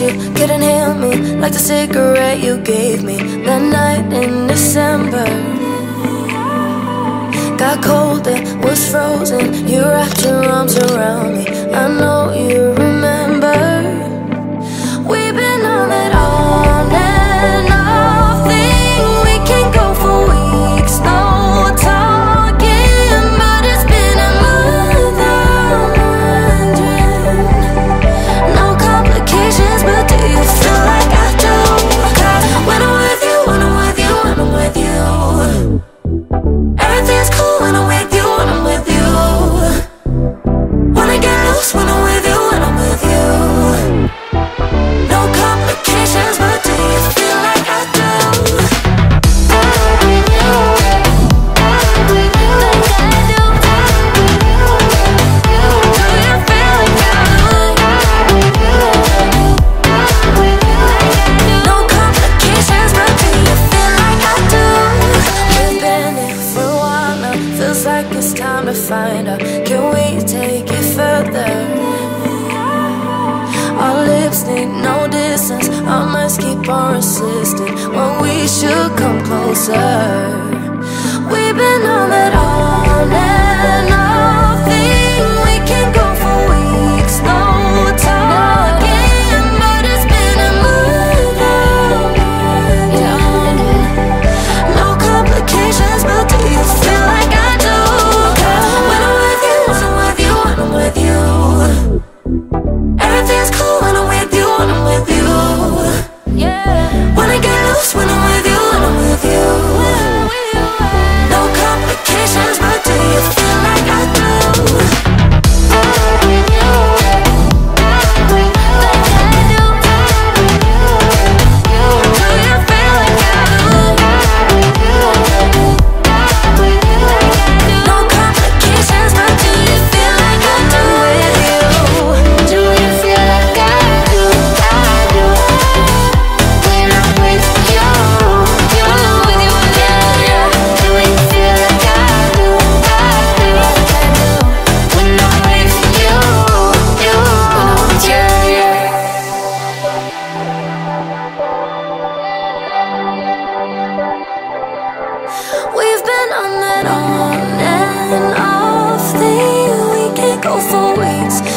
wish you could inhale me like the cigarette you gave me that night in December. Got cold and was frozen. You wrapped your arms around me. I know you remember. We've been on it on and off thing. We can go for weeks, no talking, but it's been a month, I'm wondering. No complications, but do you feel like I do? 'Cause when I'm with you, when I'm with you, when I'm with you, everything's cool when I'm with you, when I'm with you. Wanna get loose when I'm with you, when I'm with you. No complications, but do you feel like I do? When we should come closer. We've been on that on and off thing. We can go for weeks, no talking, but it's been a month, yeah. No complications, but do you feel like I do? 'Cause when I'm with you, when I'm with you, when I'm with you, everything's cool when I'm with you, when I'm with you. Yeah. Wanna get loose when I'm with you, when I'm with you. No complications, but do you feel like I do? We've been on that on and off thing. We can't go for weeks.